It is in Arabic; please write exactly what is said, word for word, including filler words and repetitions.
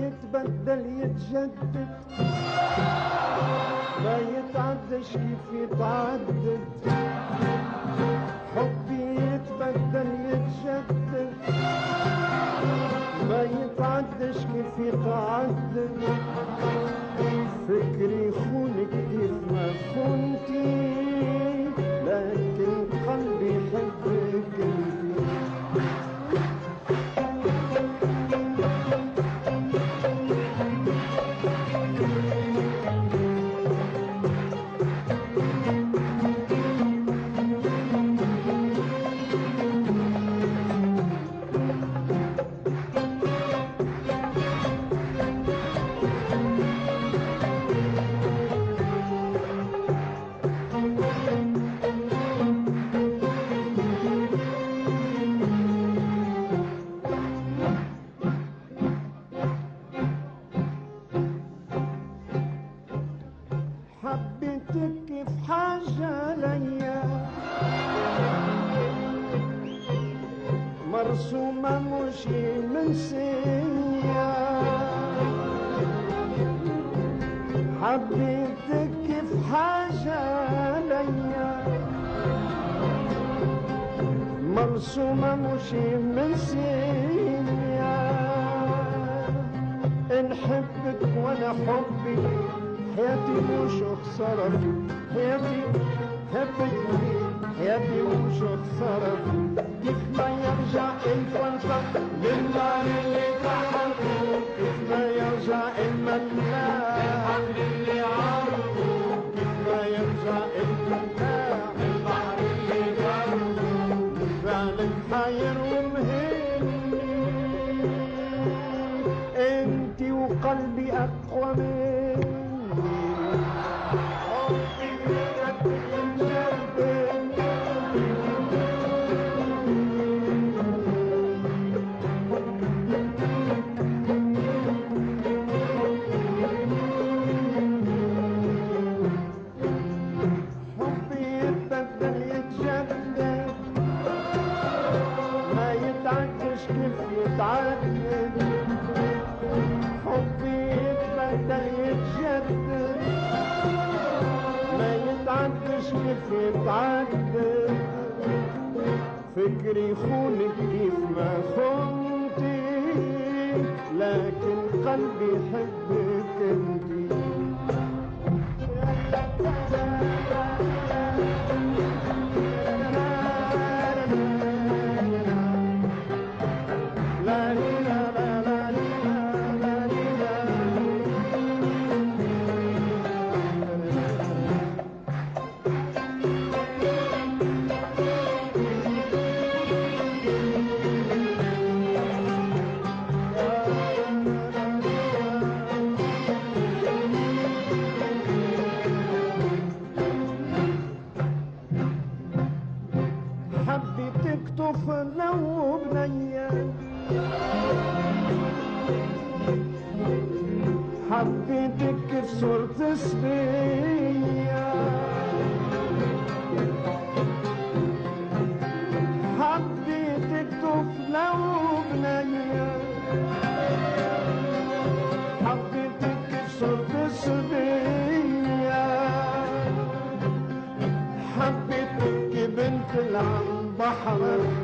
يتبدل يتجدد ما يتعدش كيف يتعدد. حبي يتبدل يتجدد ما يتعدش كيف يتعدد. فكري خونك كيف ما كنتي لكن قلبي يحبك انتي. حبيتك في حاجة ليا مرسومة مش منسية. حبيتك في حاجة ليا مرسومة مش منسية. نحبك وأنا حبك حياتي وش خسارة حياتي. حبيتي حياتي وش خسارة كيف ما يرجع الفرصة للنار اللي تحرقه. كيف ما يرجع المناع اللي عرقه. كيف ما يرجع المناع البحر اللي جربه. فعلك حير ومهمني انتي وقلبي اقوى منك. حبي يتبدل يتجدد ما يتعدش كيف يتعدد. فكري خونك كيف ما خنتي لكن قلبي يحبك انتي. حبيتك طفلة وبنية. حبيتك في صورة صبية. حبيتك طفلة وبنية. حبيتك في صورة صبية. حبيتك بنت العم بحر